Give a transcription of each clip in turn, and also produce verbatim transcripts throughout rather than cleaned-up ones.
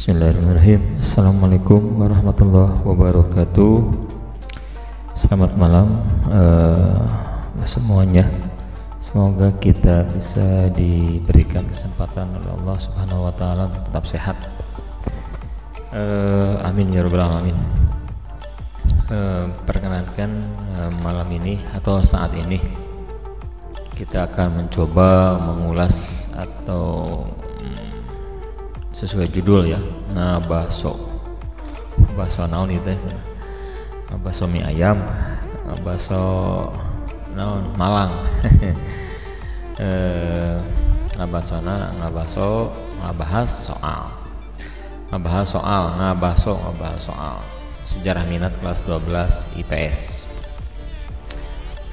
Bismillahirrahmanirrahim. Assalamualaikum warahmatullahi wabarakatuh. Selamat malam uh, semuanya. Semoga kita bisa diberikan kesempatan oleh Allah Subhanahu wa Ta'ala tetap sehat. Uh, amin ya Rabbal 'Alamin. Uh, perkenankan uh, malam ini atau saat ini kita akan mencoba mengulas atau sesuai judul ya, ngabaso. Ngabaso naon itu ya, ngabaso mie ayam, ngabaso naon Malang. eh ngabaso na ngabaso ngabahas soal ngabahas soal ngabaso ngabahas soal sejarah minat kelas dua belas I P S.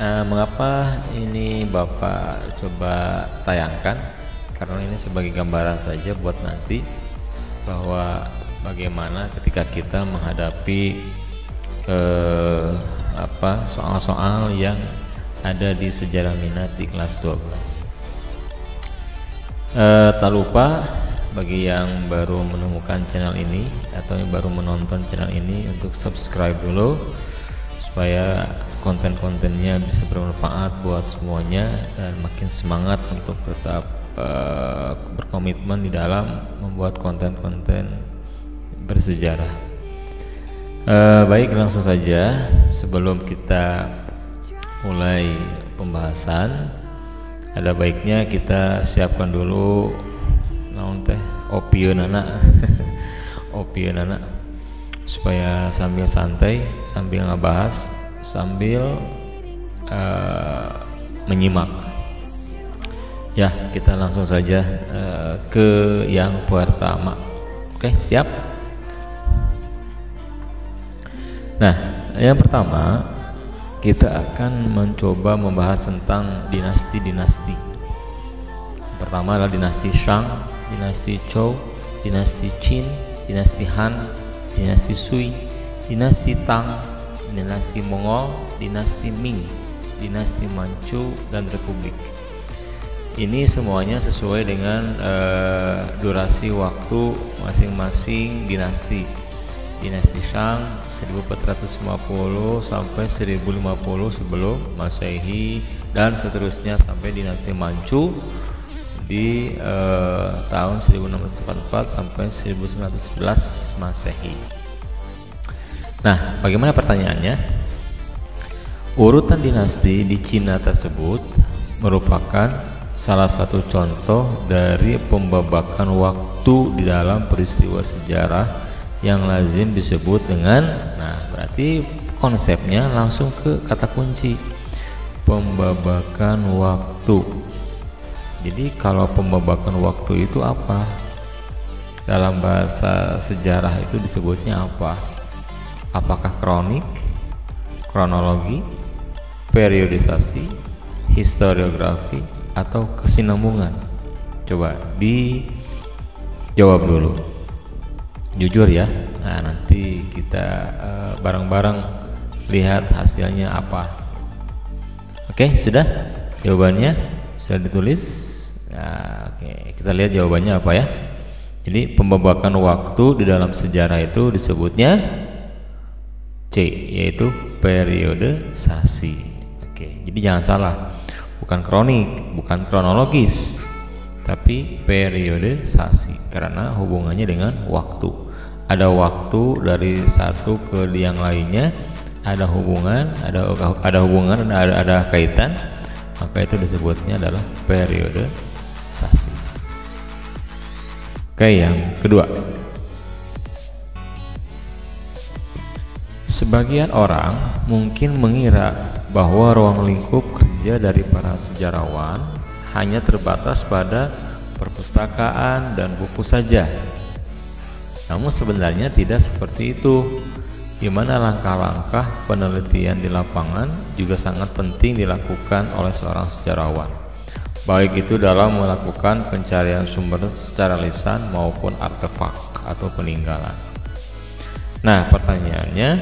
Nah, mengapa ini Bapak coba tayangkan? Karena ini sebagai gambaran saja buat nanti bahwa bagaimana ketika kita menghadapi eh, apa soal-soal yang ada di sejarah minat di kelas dua belas. Eh, tak lupa bagi yang baru menemukan channel ini atau yang baru menonton channel ini untuk subscribe dulu supaya konten-kontennya bisa bermanfaat buat semuanya dan makin semangat untuk tetap berkomitmen di dalam membuat konten-konten bersejarah. Eh, baik, langsung saja sebelum kita mulai pembahasan, ada baiknya kita siapkan dulu naon teh opieunana opieunana supaya sambil santai, sambil ngebahas, sambil eh, menyimak. Ya, kita langsung saja uh, ke yang pertama. Oke, siap. Nah, yang pertama kita akan mencoba membahas tentang dinasti-dinasti. Pertama adalah dinasti Shang, dinasti Zhou, dinasti Qin, dinasti Han, dinasti Sui, dinasti Tang, dinasti Mongol, dinasti Ming, dinasti Manchu, dan Republik. Ini semuanya sesuai dengan uh, durasi waktu masing-masing dinasti. Dinasti Shang seribu empat ratus lima puluh sampai seribu lima puluh sebelum Masehi dan seterusnya sampai dinasti Manchu di uh, tahun seribu enam ratus empat puluh empat sampai seribu sembilan ratus sebelas Masehi. Nah, bagaimana pertanyaannya? Urutan dinasti di Cina tersebut merupakan salah satu contoh dari pembabakan waktu di dalam peristiwa sejarah yang lazim disebut dengan, nah berarti konsepnya langsung ke kata kunci pembabakan waktu. Jadi kalau pembabakan waktu itu apa? Dalam bahasa sejarah itu disebutnya apa? Apakah kronik, kronologi, periodisasi, historiografi, atau kesinambungan? Coba dijawab dulu, jujur ya. Nah, nanti kita bareng-bareng uh, lihat hasilnya apa. Oke, sudah jawabannya sudah ditulis. Nah, oke, kita lihat jawabannya apa ya. Jadi pembabakan waktu di dalam sejarah itu disebutnya C, yaitu periodisasi. Oke, jadi jangan salah, bukan kronik, bukan kronologis, tapi periodisasi karena hubungannya dengan waktu. Ada waktu dari satu ke yang lainnya, ada hubungan, ada ada hubungan, ada ada kaitan, maka itu disebutnya adalah periodisasi. Oke, yang kedua. Sebagian orang mungkin mengira bahwa ruang lingkup kerja dari para sejarawan hanya terbatas pada perpustakaan dan buku saja. Namun sebenarnya tidak seperti itu, di mana langkah-langkah penelitian di lapangan juga sangat penting dilakukan oleh seorang sejarawan, baik itu dalam melakukan pencarian sumber secara lisan maupun artefak atau peninggalan. Nah, pertanyaannya,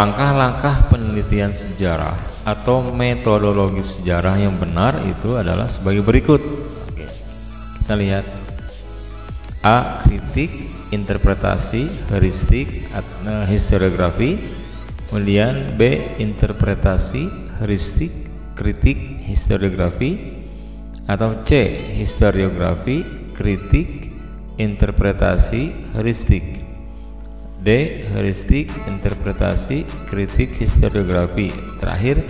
langkah-langkah penelitian sejarah atau metodologi sejarah yang benar itu adalah sebagai berikut. Oke, kita lihat. A. Kritik, interpretasi, heuristik, historiografi. Kemudian B. Interpretasi, heuristik, kritik, historiografi. Atau C. Historiografi, kritik, interpretasi, heuristik. D. Heuristik, interpretasi, kritik, historiografi. Terakhir,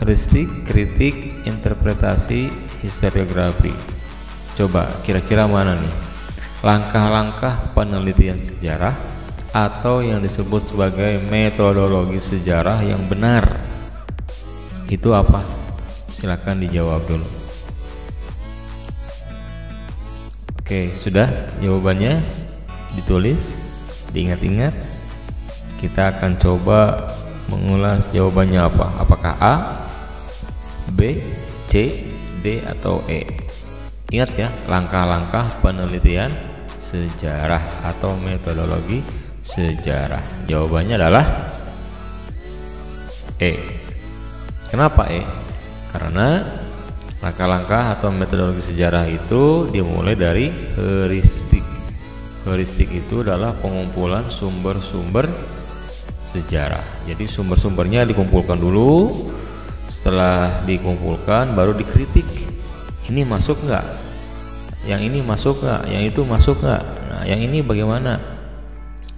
heuristik, kritik, interpretasi, historiografi. Coba kira-kira mana nih? Langkah-langkah penelitian sejarah atau yang disebut sebagai metodologi sejarah yang benar itu apa? Silahkan dijawab dulu. Oke, sudah jawabannya ditulis, diingat-ingat. Kita akan coba mengulas jawabannya apa? Apakah A, B, C, D, atau E? Ingat ya, langkah-langkah penelitian sejarah atau metodologi sejarah. Jawabannya adalah E. Kenapa E? Karena langkah-langkah atau metodologi sejarah itu dimulai dari heuristik. Heuristik itu adalah pengumpulan sumber-sumber sejarah. Jadi sumber-sumbernya dikumpulkan dulu, setelah dikumpulkan baru dikritik. Ini masuk nggak? Yang ini masuk nggak? Yang itu masuk nggak? Nah, yang ini bagaimana?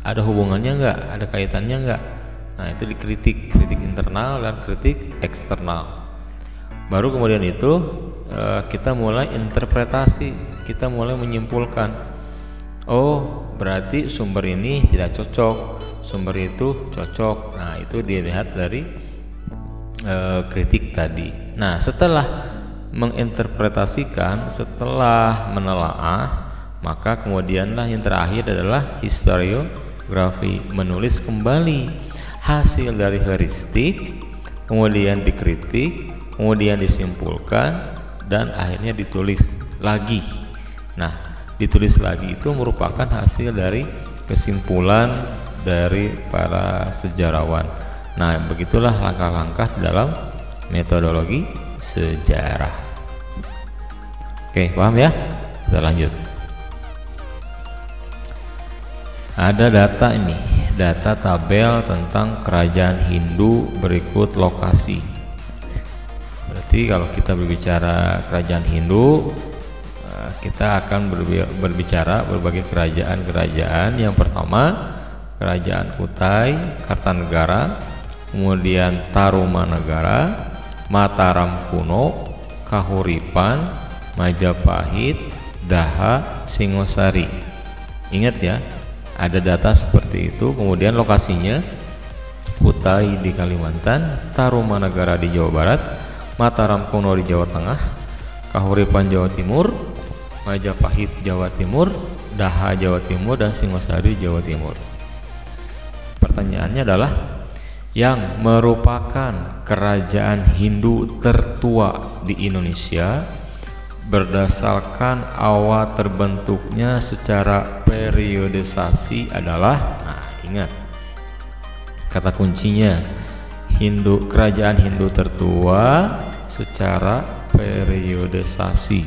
Ada hubungannya nggak? Ada kaitannya nggak? Nah, itu dikritik, kritik internal dan kritik eksternal. Baru kemudian itu kita mulai interpretasi, kita mulai menyimpulkan. Oh, berarti sumber ini tidak cocok, sumber itu cocok. Nah, itu dilihat dari eh, kritik tadi. Nah, setelah menginterpretasikan, setelah menelaah, maka kemudianlah yang terakhir adalah historiografi, menulis kembali hasil dari heuristik, kemudian dikritik, kemudian disimpulkan, dan akhirnya ditulis lagi. Nah, ditulis lagi itu merupakan hasil dari kesimpulan dari para sejarawan. Nah, begitulah langkah-langkah dalam metodologi sejarah. Oke, paham ya? Kita lanjut. Ada data ini, data tabel tentang kerajaan Hindu berikut lokasi. Berarti kalau kita berbicara kerajaan Hindu, kita akan berbicara berbagai kerajaan-kerajaan. Yang pertama, kerajaan Kutai Kartanegara, kemudian Tarumanegara, Mataram Kuno, Kahuripan, Majapahit, Daha, Singosari. Ingat ya, ada data seperti itu. Kemudian lokasinya Kutai di Kalimantan, Tarumanegara di Jawa Barat, Mataram Kuno di Jawa Tengah, Kahuripan Jawa Timur, Majapahit Jawa Timur, Daha Jawa Timur, dan Singosari Jawa Timur. Pertanyaannya adalah, yang merupakan kerajaan Hindu tertua di Indonesia berdasarkan awal terbentuknya secara periodisasi adalah. Nah, ingat kata kuncinya, Hindu, kerajaan Hindu tertua secara periodisasi.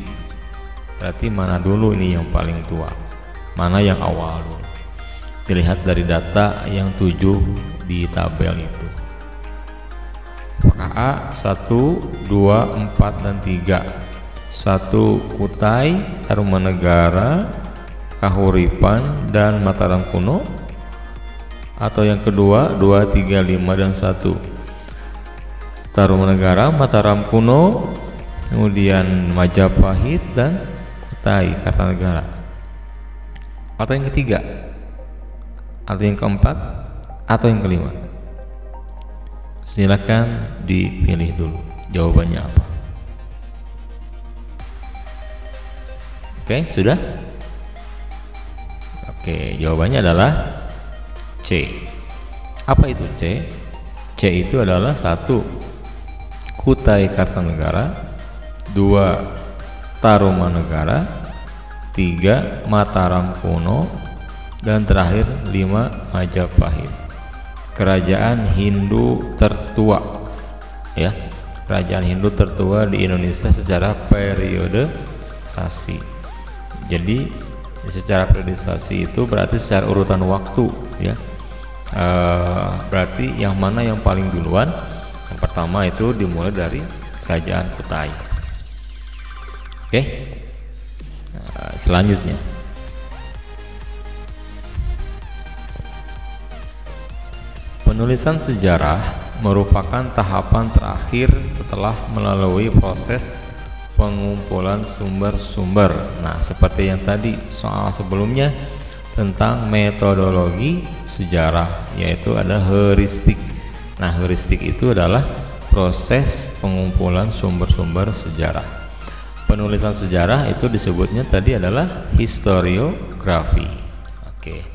Berarti mana dulu ini yang paling tua, mana yang awal dulu? Dilihat dari data yang tujuh di tabel itu. Apakah A satu, dua, empat, dan tiga? satu Kutai, Tarumanegara, Kahuripan, dan Mataram Kuno, atau yang kedua dua, tiga, lima, dan satu? Tarumanegara, Mataram Kuno, kemudian Majapahit, dan Kutai Kartanegara. Atau yang ketiga? Atau yang keempat? Atau yang kelima? Silakan dipilih dulu jawabannya apa. Oke, sudah? Oke, jawabannya adalah C. Apa itu C? C itu adalah satu Kutai Kartanegara, dua Tarumanegara, tiga Mataram Kuno, dan terakhir lima Majapahit. Kerajaan Hindu tertua, ya, kerajaan Hindu tertua di Indonesia secara periodisasi. Jadi Ya, secara periodisasi itu berarti secara urutan waktu ya. E, berarti yang mana yang paling duluan? Yang pertama itu dimulai dari kerajaan Kutai. Oke. Selanjutnya. Penulisan sejarah merupakan tahapan terakhir setelah melalui proses pengumpulan sumber-sumber. Nah, seperti yang tadi soal sebelumnya tentang metodologi sejarah, yaitu ada heuristik. Nah, heuristik itu adalah proses pengumpulan sumber-sumber sejarah. Penulisan sejarah itu disebutnya tadi adalah historiografi. Oke.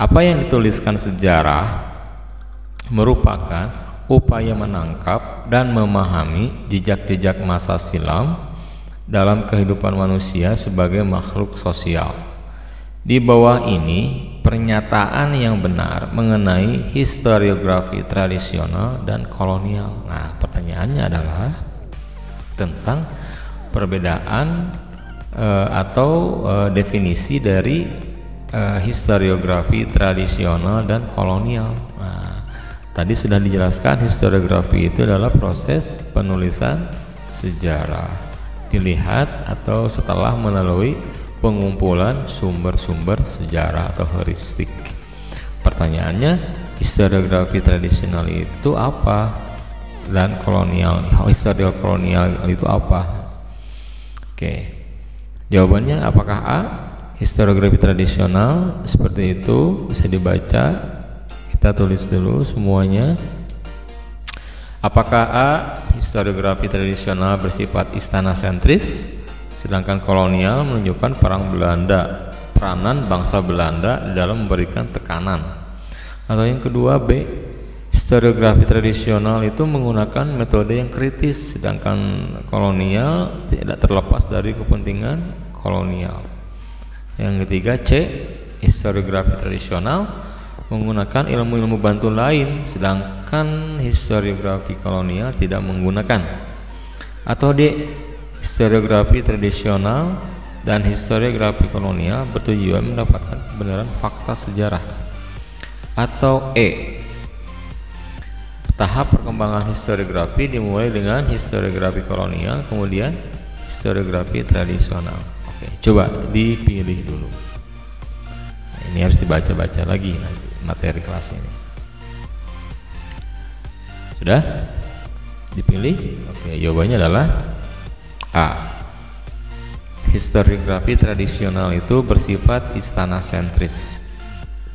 Apa yang dituliskan sejarah merupakan upaya menangkap dan memahami jejak-jejak masa silam dalam kehidupan manusia sebagai makhluk sosial. Di bawah ini pernyataan yang benar mengenai historiografi tradisional dan kolonial. Nah, pertanyaannya adalah tentang perbedaan eh, atau eh, definisi dari eh, historiografi tradisional dan kolonial. Nah, tadi sudah dijelaskan historiografi itu adalah proses penulisan sejarah dilihat atau setelah melalui pengumpulan sumber-sumber sejarah atau heuristik. Pertanyaannya, historiografi tradisional itu apa dan kolonial, historiografi kolonial itu apa? Oke. Jawabannya apakah A, historiografi tradisional seperti itu bisa dibaca. Kita tulis dulu semuanya. Apakah A, historiografi tradisional bersifat istana sentris, sedangkan kolonial menunjukkan perang Belanda, peranan bangsa Belanda dalam memberikan tekanan? Atau yang kedua B, historiografi tradisional itu menggunakan metode yang kritis, sedangkan kolonial tidak terlepas dari kepentingan kolonial. Yang ketiga C, historiografi tradisional menggunakan ilmu-ilmu bantu lain, sedangkan historiografi kolonial tidak menggunakan. Atau D, historiografi tradisional dan historiografi kolonial bertujuan mendapatkan kebenaran fakta sejarah. Atau E, tahap perkembangan historiografi dimulai dengan historiografi kolonial, kemudian historiografi tradisional. Oke, coba dipilih dulu. Nah, ini harus dibaca-baca lagi nanti materi kelas ini. Sudah dipilih? Oke, jawabannya adalah A, historiografi tradisional itu bersifat istana sentris.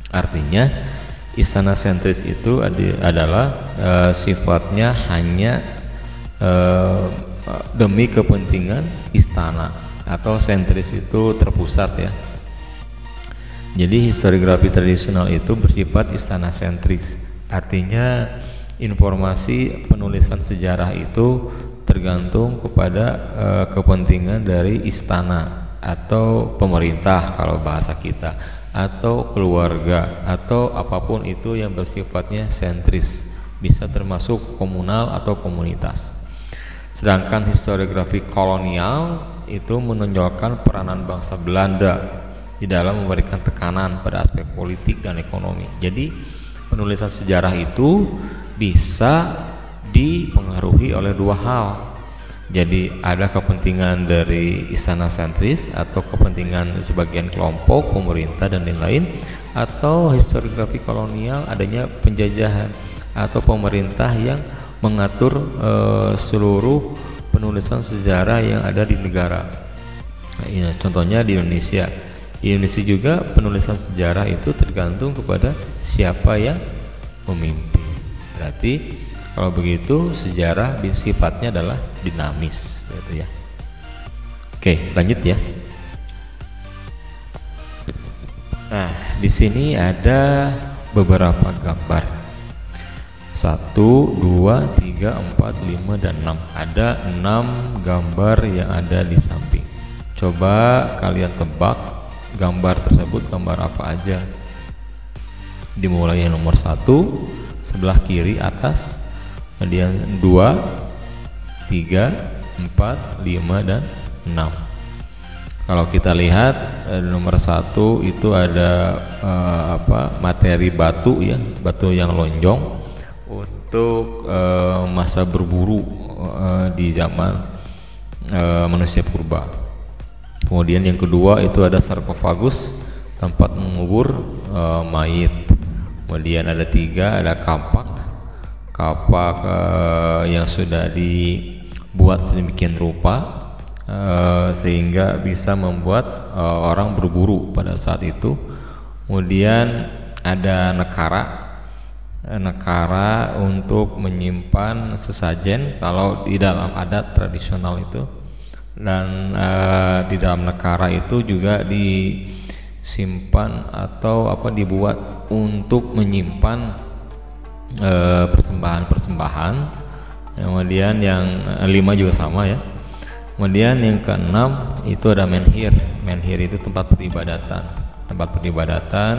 Artinya istana sentris itu adalah e, sifatnya hanya e, demi kepentingan istana, atau sentris itu terpusat ya. Jadi historiografi tradisional itu bersifat istana sentris, artinya informasi penulisan sejarah itu tergantung kepada e, kepentingan dari istana atau pemerintah kalau bahasa kita, atau keluarga, atau apapun itu yang bersifatnya sentris, bisa termasuk komunal atau komunitas. Sedangkan historiografi kolonial itu menonjolkan peranan bangsa Belanda di dalam memberikan tekanan pada aspek politik dan ekonomi. Jadi penulisan sejarah itu bisa dipengaruhi oleh dua hal. Jadi ada kepentingan dari istana sentris atau kepentingan sebagian kelompok, pemerintah dan lain-lain, atau historiografi kolonial adanya penjajahan atau pemerintah yang mengatur eh, seluruh penulisan sejarah yang ada di negara. Nah, ini contohnya di Indonesia. Di Indonesia juga penulisan sejarah itu tergantung kepada siapa yang memimpin. Berarti kalau begitu sejarah sifatnya adalah dinamis gitu ya. Oke, lanjut ya. Nah, di sini ada beberapa gambar. satu, dua, tiga, empat, lima dan enam. Ada enam gambar yang ada di samping. Coba kalian tebak gambar tersebut gambar apa aja. Dimulai yang nomor satu sebelah kiri atas, kemudian dua, tiga, empat, lima dan enam. Kalau kita lihat nomor satu itu ada eh, apa materi batu ya, batu yang lonjong untuk eh, masa berburu eh, di zaman eh, manusia purba. Kemudian yang kedua itu ada sarkofagus, tempat mengubur eh, mayit. Kemudian ada tiga, ada kapak, kapak eh, yang sudah dibuat sedemikian rupa Uh, sehingga bisa membuat uh, orang berburu pada saat itu. Kemudian ada nekara, nekara untuk menyimpan sesajen kalau di dalam adat tradisional itu, dan uh, di dalam nekara itu juga disimpan atau apa dibuat untuk menyimpan uh, persembahan-persembahan. Kemudian yang lima juga sama ya. Kemudian yang keenam itu ada menhir. Menhir itu tempat peribadatan, tempat peribadatan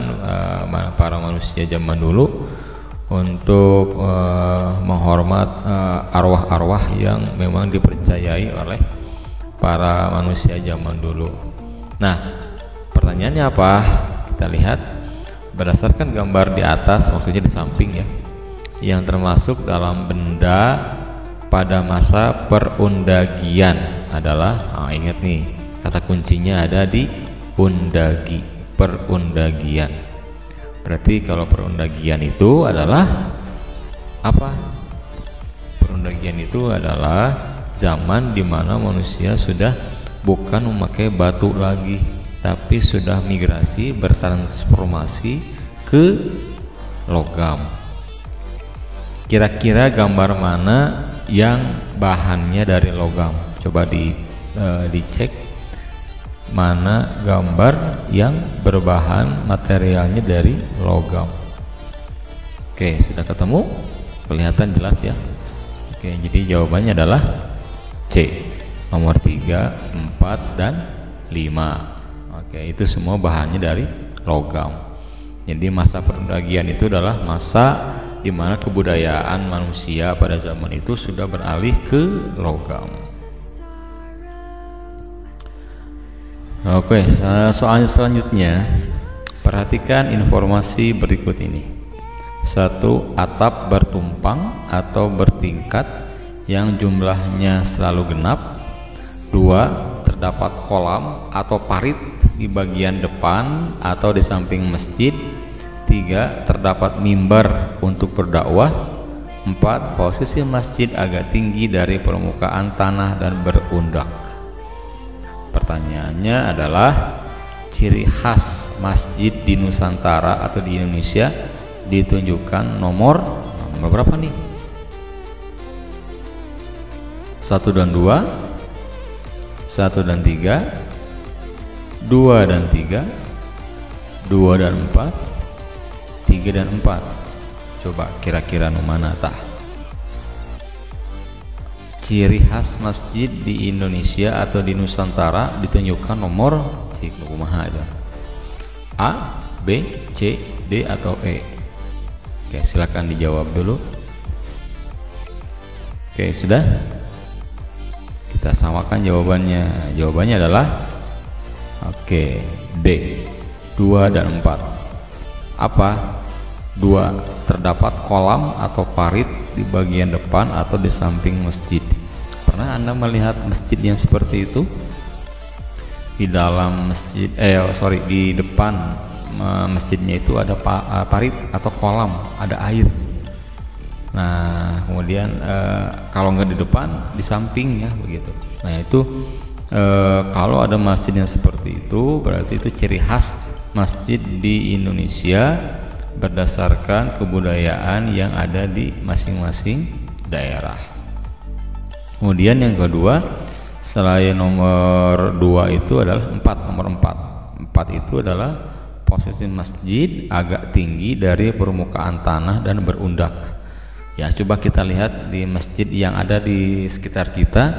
uh, para manusia zaman dulu untuk uh, menghormat arwah-arwah uh, yang memang dipercayai oleh para manusia zaman dulu. Nah, pertanyaannya apa? Kita lihat berdasarkan gambar di atas, maksudnya di samping ya, yang termasuk dalam benda pada masa perundagian adalah, ah, ingat nih, kata kuncinya ada di undagi, perundagian. Berarti kalau perundagian itu adalah apa? Perundagian itu adalah zaman dimana manusia sudah bukan memakai batu lagi, tapi sudah migrasi, bertransformasi ke logam. Kira-kira gambar mana yang bahannya dari logam? Coba di e, dicek mana gambar yang berbahan materialnya dari logam. Oke, sudah ketemu? Kelihatan jelas ya. Oke, jadi jawabannya adalah C, nomor tiga, empat, dan lima. Oke, itu semua bahannya dari logam. Jadi masa perundagian itu adalah masa di mana kebudayaan manusia pada zaman itu sudah beralih ke logam. Oke, soal selanjutnya perhatikan informasi berikut ini. Satu, atap bertumpang atau bertingkat yang jumlahnya selalu genap. Dua, terdapat kolam atau parit di bagian depan atau di samping masjid. Tiga, terdapat mimbar untuk berdakwah. Empat, posisi masjid agak tinggi dari permukaan tanah dan berundak. Pertanyaannya adalah ciri khas masjid di Nusantara atau di Indonesia ditunjukkan nomor, nomor berapa nih? Satu dan dua, satu dan tiga, dua dan tiga, dua dan empat, tiga dan empat. Coba kira-kira mana tah? Ciri khas masjid di Indonesia atau di Nusantara ditunjukkan nomor cik kumaha itu? A, B, C, D atau E? Oke, silakan dijawab dulu. Oke, sudah? Kita samakan jawabannya. Jawabannya adalah oke, D, dua dan empat. Apa? Dua, terdapat kolam atau parit di bagian depan atau di samping masjid. Pernah Anda melihat masjid yang seperti itu? Di dalam masjid, eh sorry, di depan masjidnya itu ada parit atau kolam, ada air. Nah, kemudian eh, kalau nggak di depan, di samping ya begitu. Nah itu eh, kalau ada masjid yang seperti itu, berarti itu ciri khas masjid di Indonesia berdasarkan kebudayaan yang ada di masing-masing daerah. Kemudian yang kedua, selain nomor dua itu adalah empat, nomor empat. Empat itu adalah posisi masjid agak tinggi dari permukaan tanah dan berundak. Ya, coba kita lihat di masjid yang ada di sekitar kita,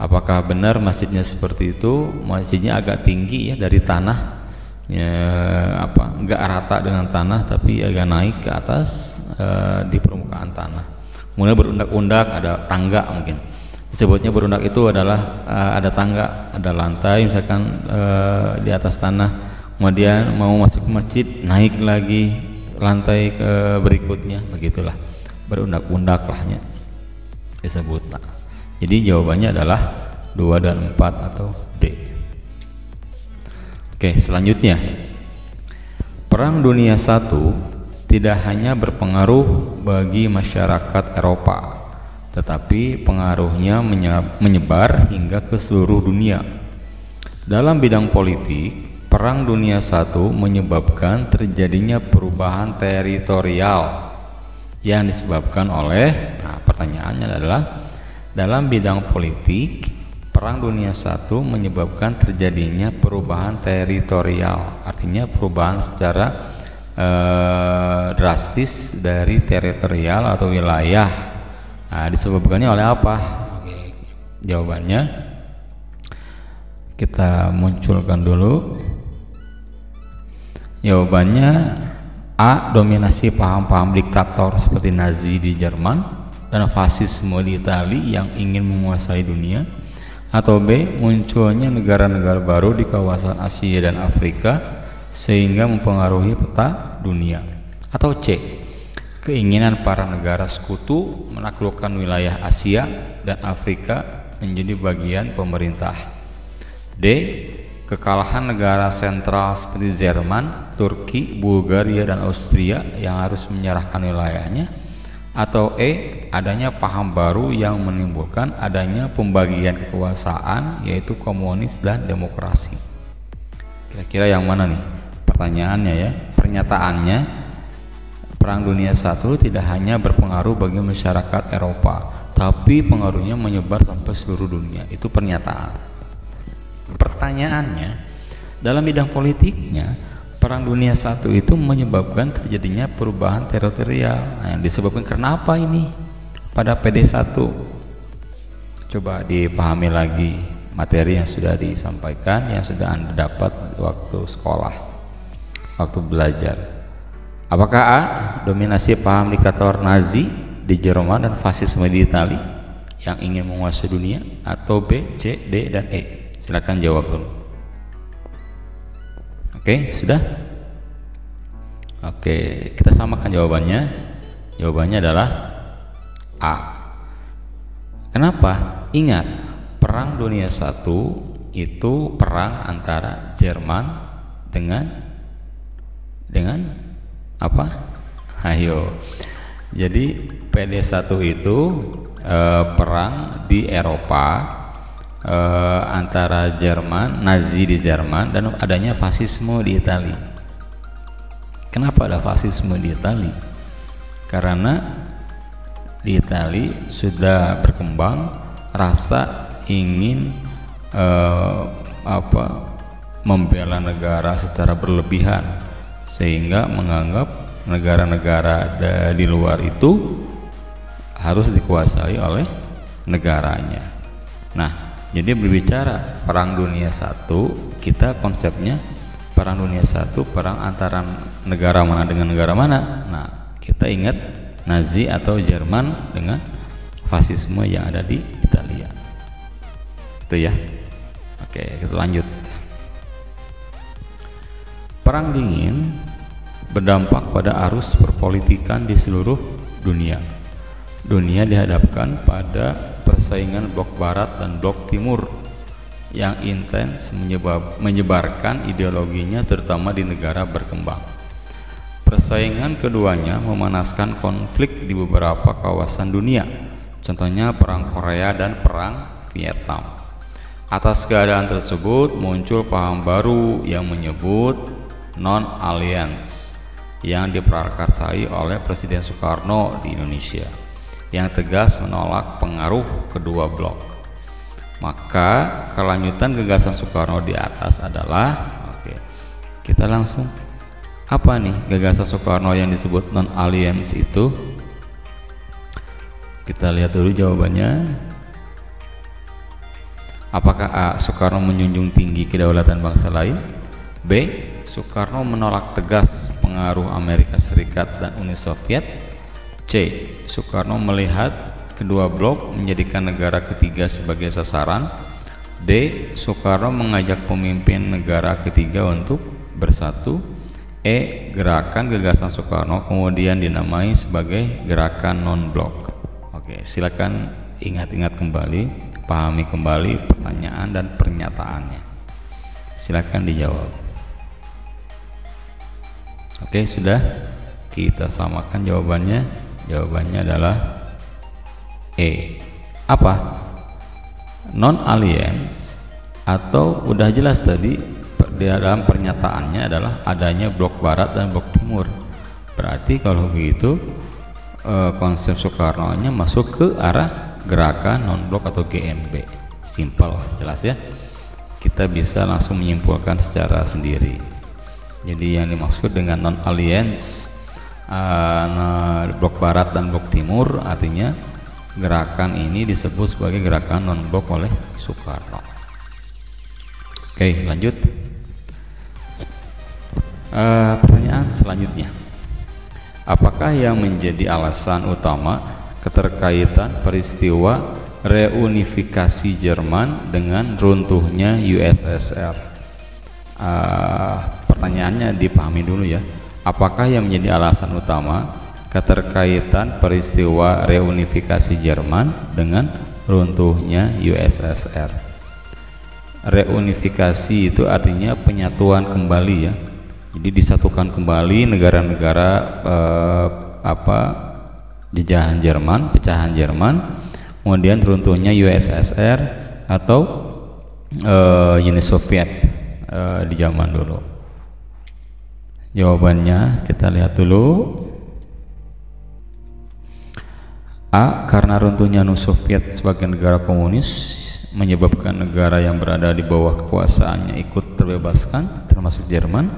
apakah benar masjidnya seperti itu? Masjidnya agak tinggi ya dari tanah. Ya, apa nggak rata dengan tanah tapi agak naik ke atas e, di permukaan tanah, kemudian berundak-undak, ada tangga mungkin. disebutnya berundak itu adalah uh, ada tangga, ada lantai misalkan uh, di atas tanah, kemudian mau masuk ke masjid naik lagi lantai ke berikutnya, begitulah berundak-undak lahnya disebut. Nah, jadi jawabannya adalah dua dan empat atau D. Oke, selanjutnya Perang Dunia satu tidak hanya berpengaruh bagi masyarakat Eropa, tetapi pengaruhnya menyebar hingga ke seluruh dunia. Dalam bidang politik, Perang Dunia satu menyebabkan terjadinya perubahan teritorial yang disebabkan oleh, nah pertanyaannya adalah, dalam bidang politik, Perang Dunia satu menyebabkan terjadinya perubahan teritorial, artinya perubahan secara Eh, drastis dari teritorial atau wilayah. Nah, disebabkannya oleh apa? Oke, jawabannya kita munculkan dulu. Jawabannya A, dominasi paham-paham diktator seperti Nazi di Jerman dan fasisme di Italia yang ingin menguasai dunia, atau B, munculnya negara-negara baru di kawasan Asia dan Afrika sehingga mempengaruhi peta dunia, atau C, keinginan para negara sekutu menaklukkan wilayah Asia dan Afrika menjadi bagian pemerintah, D, kekalahan negara sentral seperti Jerman, Turki, Bulgaria, dan Austria yang harus menyerahkan wilayahnya, atau E, adanya paham baru yang menimbulkan adanya pembagian kekuasaan yaitu komunis dan demokrasi. Kira-kira yang mana nih? Pertanyaannya ya, pernyataannya Perang Dunia satu tidak hanya berpengaruh bagi masyarakat Eropa, tapi pengaruhnya menyebar sampai seluruh dunia. Itu pernyataan. Pertanyaannya, dalam bidang politiknya, Perang Dunia satu itu menyebabkan terjadinya perubahan teritorial. Nah, yang disebabkan karena apa ini? Pada P D satu. Coba dipahami lagi materi yang sudah disampaikan, yang sudah Anda dapat waktu sekolah, waktu belajar. Apakah A, dominasi paham diktator Nazi di Jerman dan fasisme di Italia yang ingin menguasai dunia, atau B, C, D, dan E? Silakan jawab dulu. Oke, sudah? Oke, kita samakan jawabannya. Jawabannya adalah A. Kenapa? Ingat, Perang Dunia satu itu perang antara Jerman dengan dengan apa? Ayo. Jadi P D satu itu eh, perang di Eropa eh, antara Jerman, Nazi di Jerman, dan adanya fasisme di Italia. Kenapa ada fasisme di Italia? Karena di Italia sudah berkembang rasa ingin eh, apa? membela negara secara berlebihan, sehingga menganggap negara-negara di luar itu harus dikuasai oleh negaranya. Nah, jadi berbicara Perang Dunia satu, kita konsepnya Perang Dunia satu perang antara negara mana dengan negara mana. Nah, kita ingat Nazi atau Jerman dengan fasisme yang ada di Italia. Itu ya. Oke, kita lanjut. Perang Dingin berdampak pada arus perpolitikan di seluruh dunia. Dunia dihadapkan pada persaingan blok barat dan blok timur yang intens menyebab, menyebarkan ideologinya terutama di negara berkembang. Persaingan keduanya memanaskan konflik di beberapa kawasan dunia, contohnya Perang Korea dan Perang Vietnam. Atas keadaan tersebut muncul paham baru yang menyebut non-alliance yang diprakarsai oleh Presiden Soekarno di Indonesia yang tegas menolak pengaruh kedua blok. Maka kelanjutan gagasan Soekarno di atas adalah, oke, kita langsung apa nih gagasan Soekarno yang disebut non-alliance itu? Kita lihat dulu jawabannya. Apakah A, Soekarno menjunjung tinggi kedaulatan bangsa lain? B, Soekarno menolak tegas pengaruh Amerika Serikat dan Uni Soviet. C, Soekarno melihat kedua blok menjadikan negara ketiga sebagai sasaran. D. Soekarno mengajak pemimpin negara ketiga untuk bersatu. E. Gerakan gagasan Soekarno kemudian dinamai sebagai gerakan non-blok. Oke, silakan ingat-ingat kembali, pahami kembali pertanyaan dan pernyataannya. Silakan dijawab. Oke, sudah kita samakan jawabannya. Jawabannya adalah E. Apa? Non-alliance atau udah jelas tadi di dalam pernyataannya adalah adanya blok barat dan blok timur. Berarti kalau begitu konsep Soekarno-nya masuk ke arah gerakan non-blok atau G N B. Simpel, jelas ya. Kita bisa langsung menyimpulkan secara sendiri. Jadi yang dimaksud dengan non-alliance uh, blok barat dan blok timur, artinya gerakan ini disebut sebagai gerakan non-blok oleh Soekarno. Oke, lanjut. Uh, pertanyaan selanjutnya, apakah yang menjadi alasan utama keterkaitan peristiwa reunifikasi Jerman dengan runtuhnya U S S R? Uh, pertanyaannya dipahami dulu ya. Apakah yang menjadi alasan utama keterkaitan peristiwa reunifikasi Jerman dengan runtuhnya U S S R? Reunifikasi itu artinya penyatuan kembali ya, jadi disatukan kembali negara-negara eh, apa jajahan Jerman, pecahan Jerman, kemudian runtuhnya U S S R atau eh, Uni Soviet eh, di zaman dulu. Jawabannya kita lihat dulu. A. Karena runtuhnya Uni Soviet sebagai negara komunis menyebabkan negara yang berada di bawah kekuasaannya ikut terbebaskan, termasuk Jerman.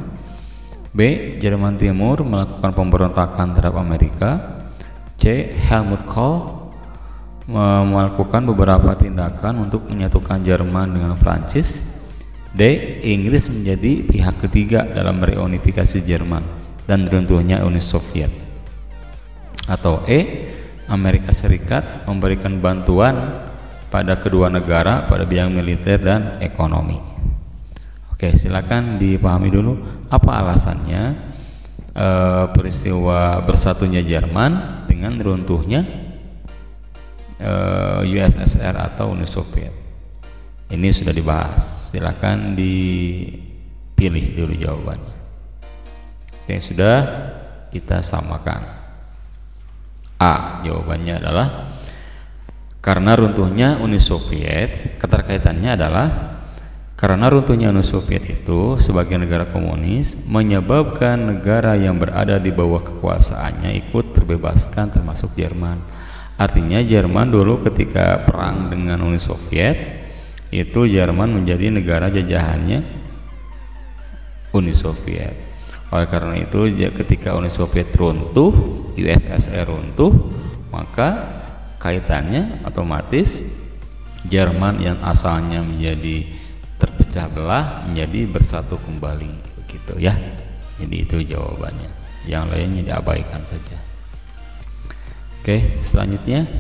B. Jerman Timur melakukan pemberontakan terhadap Amerika. C. Helmut Kohl melakukan beberapa tindakan untuk menyatukan Jerman dengan Prancis. D. Inggris menjadi pihak ketiga dalam reunifikasi Jerman dan runtuhnya Uni Soviet. Atau E. Amerika Serikat memberikan bantuan pada kedua negara pada bidang militer dan ekonomi. Oke, silakan dipahami dulu apa alasannya e, peristiwa bersatunya Jerman dengan runtuhnya e, U S S R atau Uni Soviet. Ini sudah dibahas. Silakan dipilih dulu jawabannya. Oke, sudah kita samakan. A. Jawabannya adalah karena runtuhnya Uni Soviet, keterkaitannya adalah karena runtuhnya Uni Soviet itu sebagai negara komunis menyebabkan negara yang berada di bawah kekuasaannya ikut terbebaskan, termasuk Jerman. Artinya Jerman dulu ketika perang dengan Uni Soviet itu Jerman menjadi negara jajahannya Uni Soviet. Oleh karena itu ketika Uni Soviet runtuh, U S S R runtuh, maka kaitannya otomatis Jerman yang asalnya menjadi terpecah belah menjadi bersatu kembali, begitu ya. Jadi itu jawabannya, yang lainnya diabaikan saja. Oke, selanjutnya,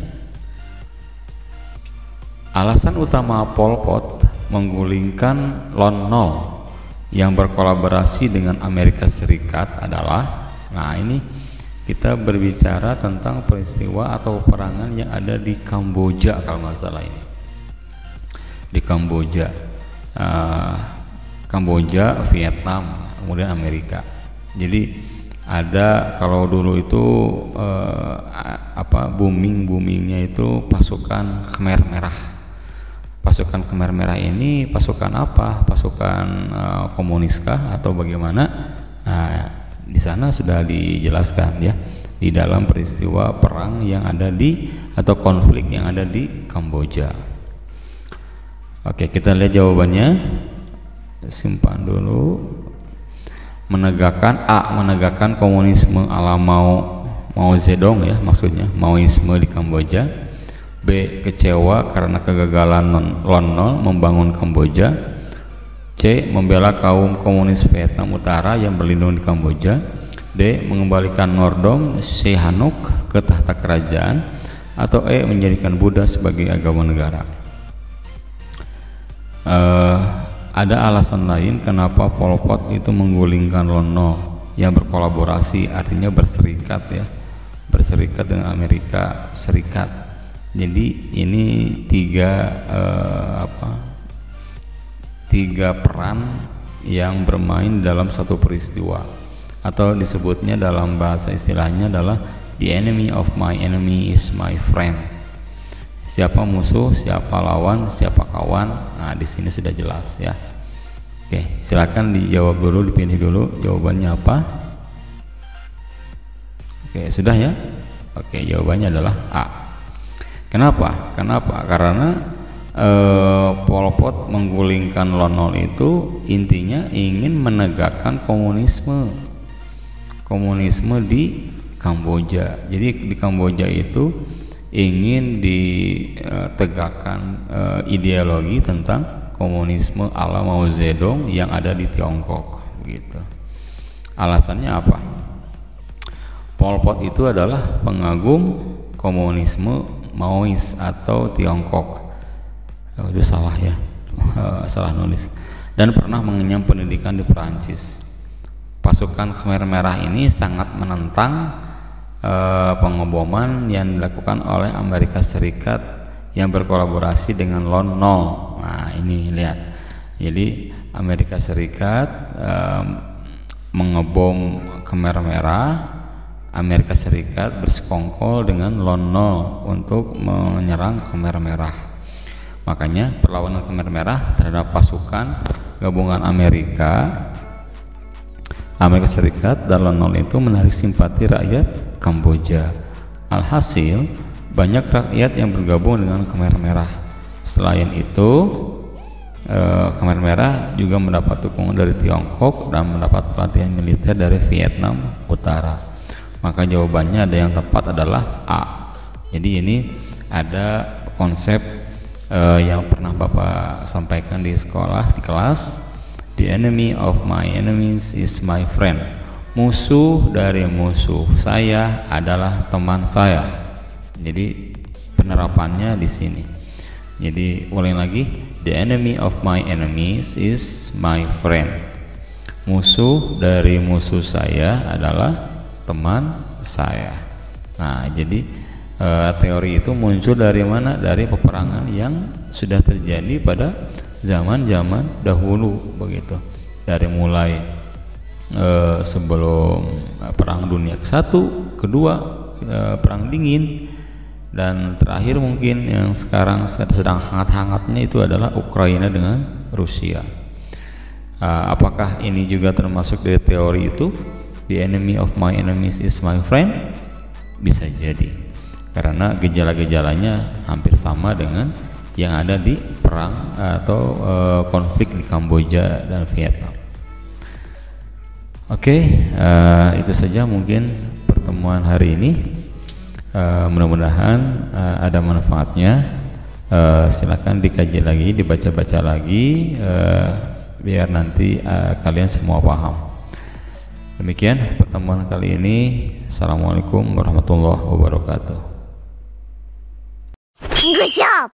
alasan utama Pol Pot menggulingkan Lon Nol yang berkolaborasi dengan Amerika Serikat adalah, nah ini kita berbicara tentang peristiwa atau peperangan yang ada di Kamboja kalau nggak salah ini. Di Kamboja, uh, Kamboja, Vietnam, kemudian Amerika. Jadi ada kalau dulu itu uh, apa booming boomingnya itu pasukan Khmer Merah. Pasukan Khmer Merah ini pasukan apa? Pasukan uh, komunis kah atau bagaimana? Nah, di sana sudah dijelaskan ya di dalam peristiwa perang yang ada di atau konflik yang ada di Kamboja. Oke, kita lihat jawabannya. Simpan dulu. Menegakkan A. Menegakkan komunisme ala Mao Mao Zedong ya, maksudnya Maoisme di Kamboja. B. Kecewa karena kegagalan Lon Nol membangun Kamboja. C. Membela kaum komunis Vietnam Utara yang berlindung di Kamboja. D. Mengembalikan Norodom Sihanouk ke tahta kerajaan. atau E. menjadikan Buddha sebagai agama negara. Uh, ada alasan lain kenapa Pol Pot itu menggulingkan Lon Nol yang berkolaborasi, artinya berserikat ya, berserikat dengan Amerika Serikat. Jadi ini tiga uh, apa tiga peran yang bermain dalam satu peristiwa, atau disebutnya dalam bahasa istilahnya adalah the enemy of my enemy is my friend. Siapa musuh, siapa lawan, siapa kawan. Nah, di sini sudah jelas ya. Oke, silakan dijawab dulu, dipilih dulu jawabannya apa. Oke, sudah ya. Oke, jawabannya adalah A. Kenapa? Kenapa? Karena eh, Pol Pot menggulingkan Lon Nol itu intinya ingin menegakkan komunisme. Komunisme di Kamboja. Jadi di Kamboja itu ingin ditegakkan uh, ideologi tentang komunisme ala Mao Zedong yang ada di Tiongkok gitu. Alasannya apa? Pol Pot itu adalah pengagum komunisme Maois atau Tiongkok. Oh, itu salah ya, salah nulis. Dan pernah mengenyam pendidikan di Perancis. Pasukan Khmer Merah ini sangat menentang pengeboman yang dilakukan oleh Amerika Serikat yang berkolaborasi dengan Lon Nol. Nah, ini lihat. Jadi Amerika Serikat um, mengebom Khmer Merah, Amerika Serikat bersekongkol dengan Lon Nol untuk menyerang Khmer Merah. Makanya perlawanan Khmer Merah terhadap pasukan gabungan Amerika Amerika Serikat dan Lon Nol itu menarik simpati rakyat Kamboja. Alhasil banyak rakyat yang bergabung dengan Khmer Merah. Selain itu eh, Khmer Merah juga mendapat dukungan dari Tiongkok dan mendapat pelatihan militer dari Vietnam Utara. Maka jawabannya ada yang tepat adalah A. Jadi ini ada konsep eh, yang pernah Bapak sampaikan di sekolah, di kelas. The enemy of my enemies is my friend. Musuh dari musuh saya adalah teman saya. Jadi penerapannya di sini. Jadi ulang lagi, the enemy of my enemies is my friend. Musuh dari musuh saya adalah teman saya. Nah, jadi eh, teori itu muncul dari mana? Dari peperangan yang sudah terjadi pada zaman-zaman dahulu begitu, dari mulai e, sebelum Perang Dunia Kesatu, Kedua, e, Perang Dingin, dan terakhir mungkin yang sekarang sedang hangat-hangatnya itu adalah Ukraina dengan Rusia. E, apakah ini juga termasuk dari teori itu? The enemy of my enemies is my friend? Bisa jadi, karena gejala-gejalanya hampir sama dengan yang ada di perang atau e, konflik di Kamboja dan Vietnam. Oke, e, itu saja mungkin pertemuan hari ini. E, mudah-mudahan e, ada manfaatnya. E, silakan dikaji lagi, dibaca-baca lagi, e, biar nanti e, kalian semua paham. Demikian pertemuan kali ini. Assalamualaikum warahmatullahi wabarakatuh. Good job.